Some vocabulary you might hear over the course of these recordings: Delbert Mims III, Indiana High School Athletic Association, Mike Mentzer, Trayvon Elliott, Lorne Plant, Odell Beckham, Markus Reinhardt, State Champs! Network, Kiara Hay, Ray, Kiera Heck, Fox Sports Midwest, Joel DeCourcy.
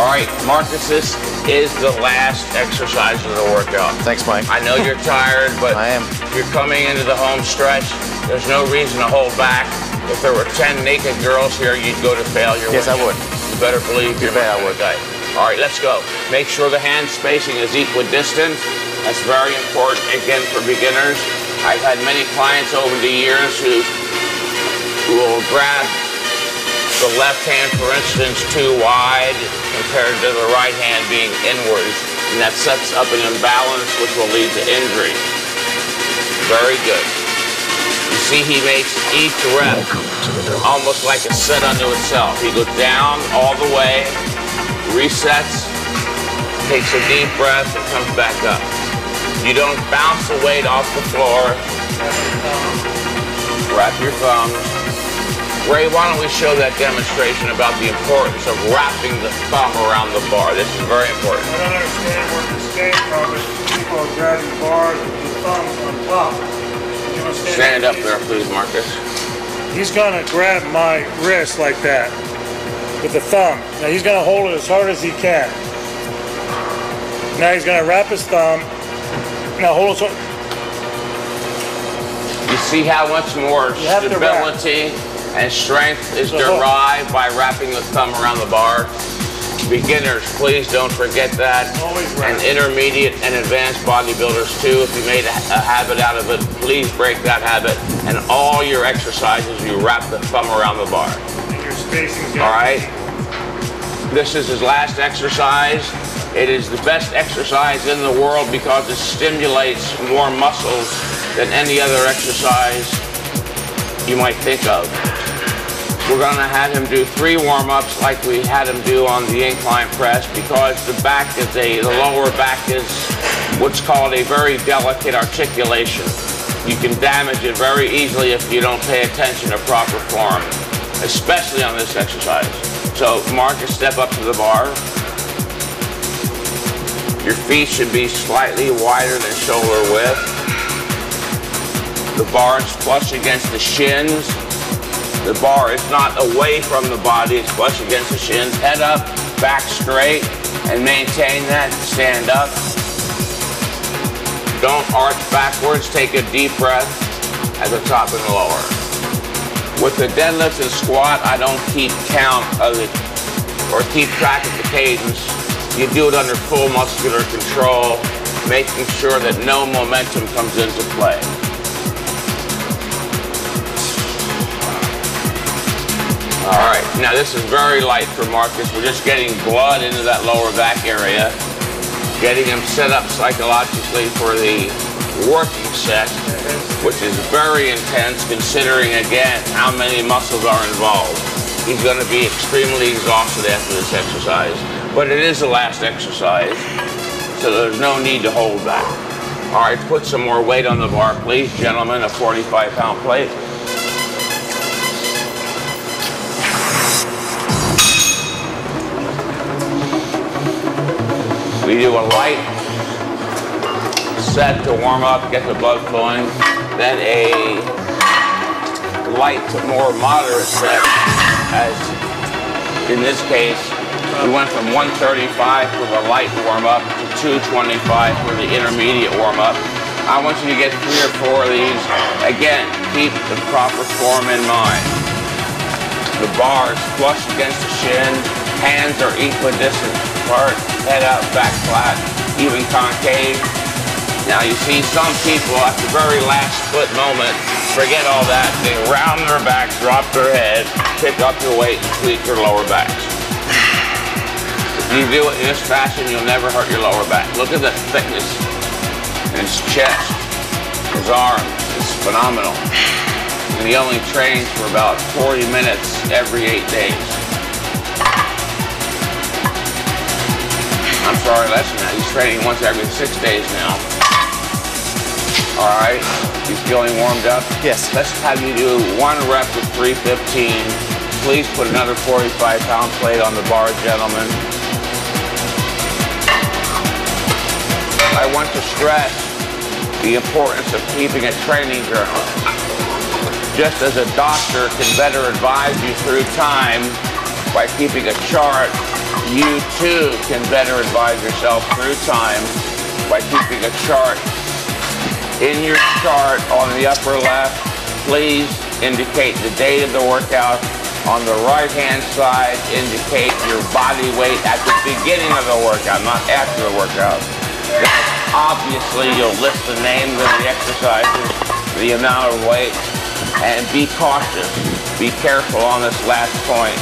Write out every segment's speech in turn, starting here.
All right, Markus, this is the last exercise of the workout. Thanks, Mike. I know you're tired, but I am. You're coming into the home stretch. There's no reason to hold back. If there were 10 naked girls here, you'd go to failure. Yes, I would. You better believe you would. All right, let's go. Make sure the hand spacing is equidistant. That's very important, again, for beginners. I've had many clients over the years who will grab the left hand, for instance, too wide compared to the right hand being inwards, and that sets up an imbalance which will lead to injury. Very good. You see he makes each rep almost like a set unto itself. He goes down all the way, resets, takes a deep breath, and comes back up. You don't bounce the weight off the floor. Wrap your thumbs. Ray, why don't we show that demonstration about the importance of wrapping the thumb around the bar? This is very important. I don't understand where this came from. People are grabbing bars with the thumbs on top. You know, stand up there, please, Markus. He's going to grab my wrist like that with the thumb. Now, he's going to hold it as hard as he can. Now, he's going to wrap his thumb. Now, hold it. You see how much more stability and strength is derived by wrapping the thumb around the bar. Beginners, please don't forget that. Always right. And intermediate and advanced bodybuilders too. If you made a habit out of it, please break that habit. And all your exercises, you wrap the thumb around the bar. And your spacing's good. All right. This is his last exercise. It is the best exercise in the world because it stimulates more muscles than any other exercise you might think of. We're gonna have him do 3 warm-ups like we had him do on the incline press because the back is the lower back is what's called a very delicate articulation. You can damage it very easily if you don't pay attention to proper form, especially on this exercise. So Markus, step up to the bar. Your feet should be slightly wider than shoulder width. The bar is flush against the shins. The bar is not away from the body, it's flush against the shins. Head up, back straight, and maintain that. Stand up. Don't arch backwards. Take a deep breath at the top and lower. With the deadlift and squat, I don't keep count of it or keep track of the cadence. You do it under full muscular control, making sure that no momentum comes into play. All right, now this is very light for Markus. We're just getting blood into that lower back area, getting him set up psychologically for the working set, which is very intense considering, again, how many muscles are involved. He's going to be extremely exhausted after this exercise, but it is the last exercise, so there's no need to hold back. All right, put some more weight on the bar, please, gentlemen, a 45-pound plate. We do a light set to warm up, get the blood flowing, then a light to more moderate set, as in this case, we went from 135 for the light warm up to 225 for the intermediate warm up. I want you to get 3 or 4 of these. Again, keep the proper form in mind. The bar is flush against the shin, hands are equidistant apart. Head up, back flat, even concave. Now you see some people at the very last split moment forget all that. They round their back, drop their head, pick up their weight, and tweak their lower backs. If you do it in this fashion, you'll never hurt your lower back. Look at the thickness in his chest, his arms. It's phenomenal. And he only trains for about 40 minutes every 8 days. I'm sorry, less than that. He's training once every 6 days now. All right, he's feeling warmed up? Yes. Let's have you do 1 rep with 315. Please put another 45-pound plate on the bar, gentlemen. I want to stress the importance of keeping a training journal. Just as a doctor can better advise you through time by keeping a chart, you too can better advise yourself through time by keeping a chart. In your chart on the upper left, please indicate the date of the workout. On the right-hand side, indicate your body weight at the beginning of the workout, not after the workout. Obviously, you'll list the names of the exercises, the amount of weight, and be cautious. Be careful on this last point.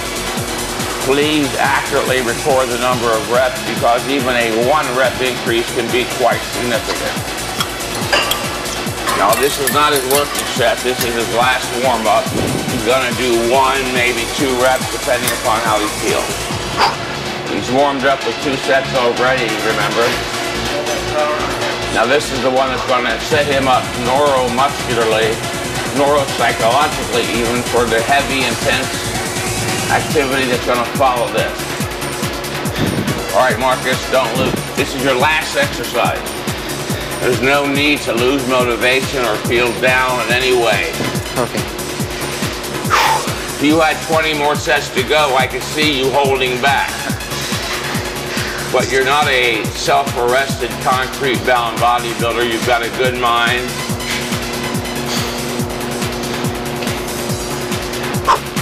Please accurately record the number of reps because even a one-rep increase can be quite significant. Now, this is not his working set. This is his last warm-up. He's going to do one, maybe two reps, depending upon how he feels. He's warmed up with two sets already, remember? Now, this is the one that's going to set him up neuromuscularly, neuropsychologically even, for the heavy, intense activity that's going to follow this. All right, Markus, don't lose. This is your last exercise. There's no need to lose motivation or feel down in any way. Okay. If you had 20 more sets to go, I could see you holding back. But you're not a self-arrested, concrete-bound bodybuilder. You've got a good mind.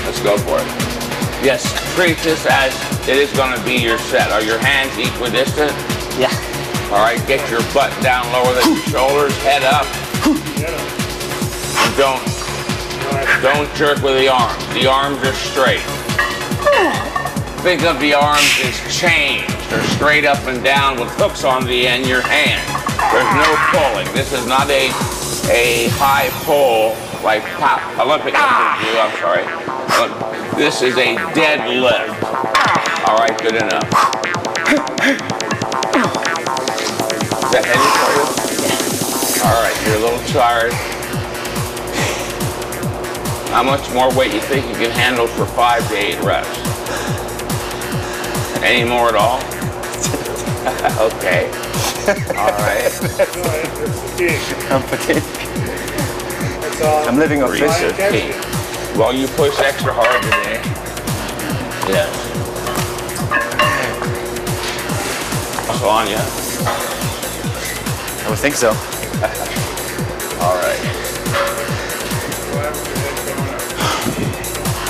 Let's go for it. Yes, treat this as it is going to be your set. Are your hands equidistant? Yeah. All right, get your butt down lower than your shoulders, head up. And don't jerk with the arms. The arms are straight. Think of the arms as chains. They're straight up and down with hooks on the end, your hand. There's no pulling. This is not a high pull like Olympic do. I'm sorry. This is a deadlift. All right, good enough. Is that heavy for you? All right, you're a little tired. How much more weight you think you can handle for 5 to 8 reps? Any more at all? Okay. All right. I'm fatigued. I'm living off this. Well, you push extra hard today. Yes. What's on you? I would think so. All right.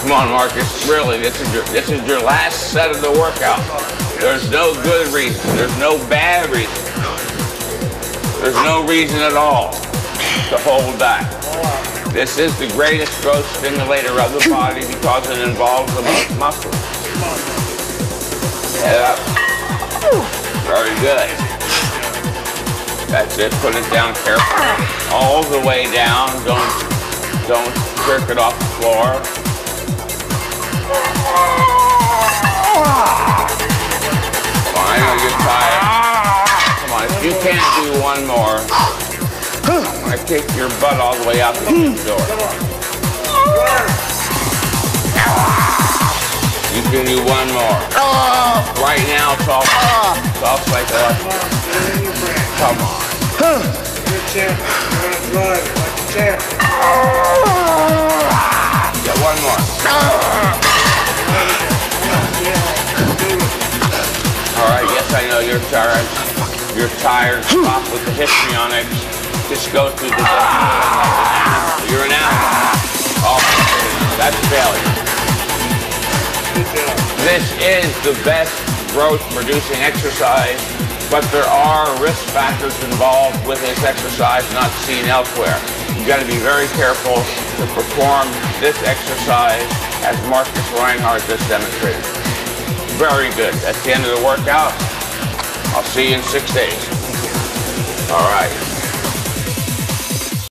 Come on, Markus. Really, this is your last set of the workout. There's no good reason. There's no bad reason. There's no reason at all to hold back. This is the greatest growth stimulator of the body because it involves the most muscle. Yeah. Very good. That's it. Put it down carefully. All the way down. Don't jerk it off the floor. Fine, I get tired. Come on, if you can't do one more, I'm going to kick your butt all the way out the door. You can do one more. Right now, it's all like that. Come on. Good champ. You're going to throw it like a champ. Yeah, one more. All right, yes, I know you're tired. You're tired. Stop with the histrionics. Just go through the day. You're an animal. Oh, that's failure. This is the best growth-producing exercise, but there are risk factors involved with this exercise not seen elsewhere. You've got to be very careful to perform this exercise as Markus Reinhardt just demonstrated. Very good. That's the end of the workout. I'll see you in 6 days. All right.